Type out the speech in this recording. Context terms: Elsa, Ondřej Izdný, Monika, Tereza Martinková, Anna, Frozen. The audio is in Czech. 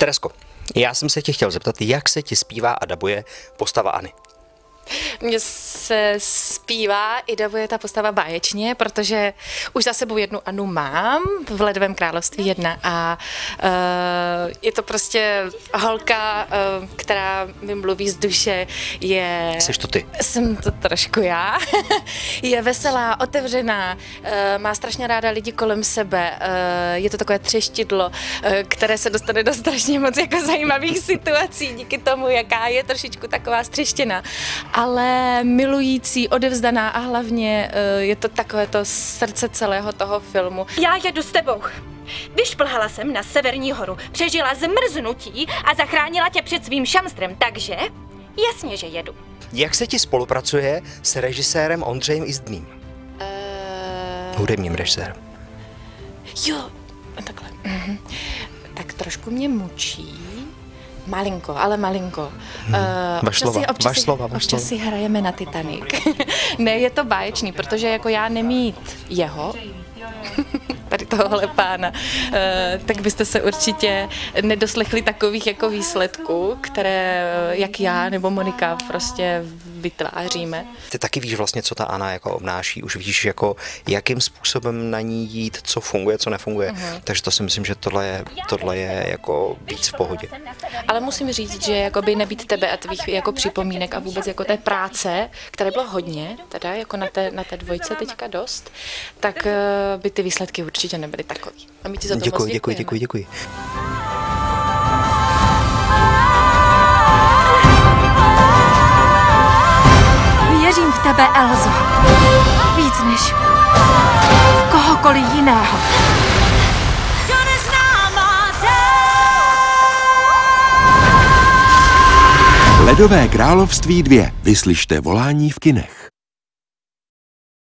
Teresko, já jsem se tě chtěl zeptat, jak se ti zpívá a dabuje postava Anny? Mně se zpívá i dabuje ta postava báječně, protože už za sebou jednu Annu mám v Ledovém království 1 a je to prostě holka, která mi mluví z duše, je... Jseš to ty. Jsem to trošku já. Je veselá, otevřená, má strašně ráda lidi kolem sebe, je to takové třeštidlo, které se dostane do strašně moc jako zajímavých situací díky tomu, jaká je trošičku taková střeštěná. Ale milující, odevzdaná a hlavně je to takové to srdce celého toho filmu. Já jedu s tebou. Vyšplhala jsem na Severní horu, přežila zmrznutí a zachránila tě před svým šamstrem, takže jasně, že jedu. Jak se ti spolupracuje s režisérem Ondřejem Izdným? Hudebním režisérem. Jo, takhle. Tak trošku mě mučí. Malinko, ale malinko. Občas si hrajeme na Titanic. Ne, je to báječný, protože jako já nemít jeho, tady tohohle pána, tak byste se určitě nedoslechli takových jako výsledků, které jak já nebo Monika prostě vytváříme. Ty taky víš vlastně, co ta Anna jako obnáší, už víš jako jakým způsobem na ní jít, co funguje, co nefunguje, takže to si myslím, že tohle je jako víc v pohodě. Ale musím říct, že jakoby nebýt tebe a tvých jako připomínek a vůbec jako té práce, které bylo hodně, teda jako na té dvojce teďka dost, tak by ty výsledky určitě nebyly takový. A my ti za to moc děkujeme. Děkuji. Věřím v tebe, Elzo. Víc než v kohokoliv jiného. Ledové království 2. Vyslyšte volání v kinech.